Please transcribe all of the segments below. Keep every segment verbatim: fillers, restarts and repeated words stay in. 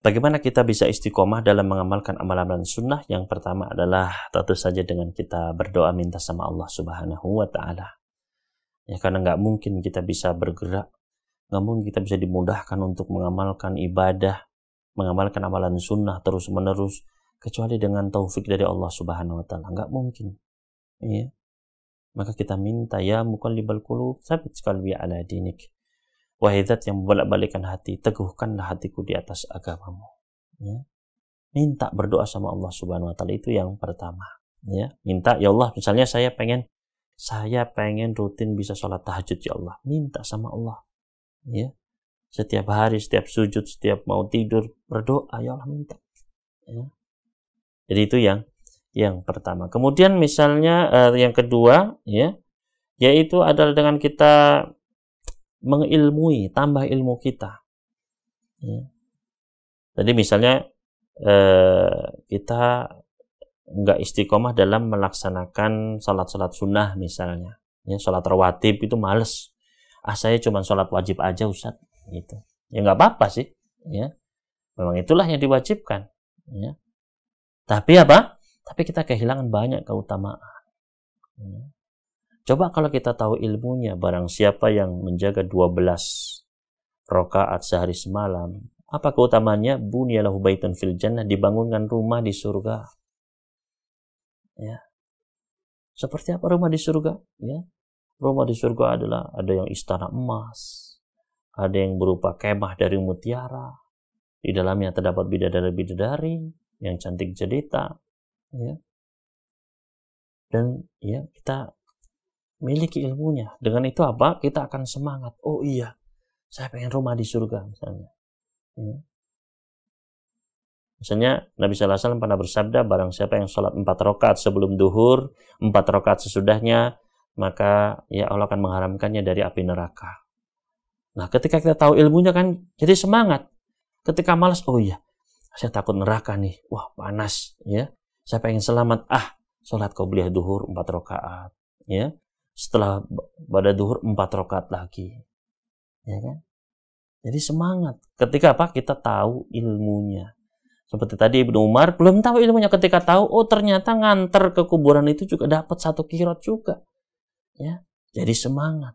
Bagaimana kita bisa istiqomah dalam mengamalkan amalan sunnah? Yang pertama adalah tentu saja dengan kita berdoa minta sama Allah subhanahu wa ta'ala. Ya, karena nggak mungkin kita bisa bergerak, nggak mungkin kita bisa dimudahkan untuk mengamalkan ibadah, mengamalkan amalan sunnah terus-menerus, kecuali dengan taufik dari Allah subhanahu wa ta'ala. Nggak mungkin. Ya. Maka kita minta, ya mukalli balkulu sabit skalwi ala dinik. Wahai Dzat yang membolak-balikkan hati, teguhkanlah hatiku di atas agamamu. Ya. Minta berdoa sama Allah subhanahu wa ta'ala, itu yang pertama. Ya. Minta, ya Allah, misalnya saya pengen saya pengen rutin bisa sholat tahajud, ya Allah. Minta sama Allah. Ya. Setiap hari, setiap sujud, setiap mau tidur, berdoa, ya Allah, minta. Ya. Jadi itu yang yang pertama. Kemudian misalnya uh, yang kedua, ya, yaitu adalah dengan kita mengilmui, tambah ilmu kita. Ya. Jadi misalnya eh, kita nggak istiqomah dalam melaksanakan salat-salat sunnah misalnya, ya, salat rawatib itu males. Ah saya cuma salat wajib aja Ustaz, gitu. Ya nggak apa-apa sih, ya. Memang itulah yang diwajibkan. Ya. Tapi apa? Tapi kita kehilangan banyak keutamaan. Ya. Coba kalau kita tahu ilmunya, barang siapa yang menjaga dua belas rokaat sehari semalam, apa keutamanya? Bunyalahu baitun fil jannah, dibangunkan rumah di surga. Ya. Seperti apa rumah di surga? Ya. Rumah di surga adalah ada yang istana emas, ada yang berupa kemah dari mutiara, di dalamnya terdapat bidadari-bidadari yang cantik jelita. Ya. Dan ya, kita miliki ilmunya. Dengan itu apa? Kita akan semangat. Oh iya, saya pengen rumah di surga misalnya. Ya. Misalnya Nabi shallallahu alaihi wasallam pernah bersabda, barang siapa yang sholat empat rakaat sebelum duhur, empat rakaat sesudahnya, maka ya Allah akan mengharamkannya dari api neraka. Nah ketika kita tahu ilmunya kan jadi semangat. Ketika malas, oh iya, saya takut neraka nih. Wah panas. Ya. Saya pengen selamat. Ah, sholat qobliyah duhur empat rakaat. Ya. Setelah pada duhur empat rakaat lagi, ya kan? Jadi semangat. Ketika apa? Kita tahu ilmunya. Seperti tadi Ibnu Umar belum tahu ilmunya. Ketika tahu, oh ternyata nganter ke kuburan itu juga dapat satu kirot juga, ya. Jadi semangat.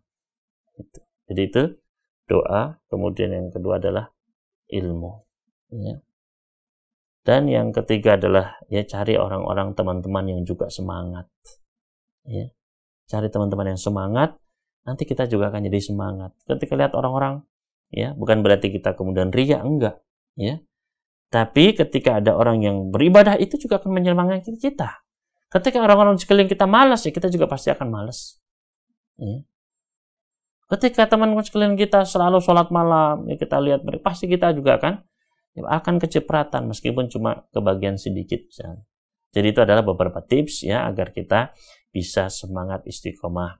Gitu. Jadi itu doa. Kemudian yang kedua adalah ilmu, ya. Dan yang ketiga adalah ya cari orang-orang teman-teman yang juga semangat, ya. Cari teman-teman yang semangat, nanti kita juga akan jadi semangat. Ketika lihat orang-orang, ya, bukan berarti kita kemudian riya, enggak, ya. Tapi ketika ada orang yang beribadah, itu juga akan menyemangati kita. Ketika orang-orang sekeliling kita malas, ya kita juga pasti akan malas. Ya. Ketika teman-teman sekeliling kita selalu sholat malam, ya kita lihat, pasti kita juga akan akan kecipratan, meskipun cuma kebagian sedikit. Misalnya. Jadi itu adalah beberapa tips ya agar kita bisa semangat istiqomah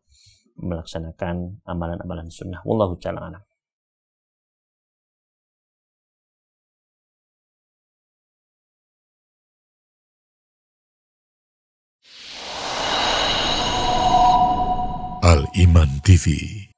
melaksanakan amalan-amalan sunnah. Wallahu ta'ala a'lam. Al Iman T V.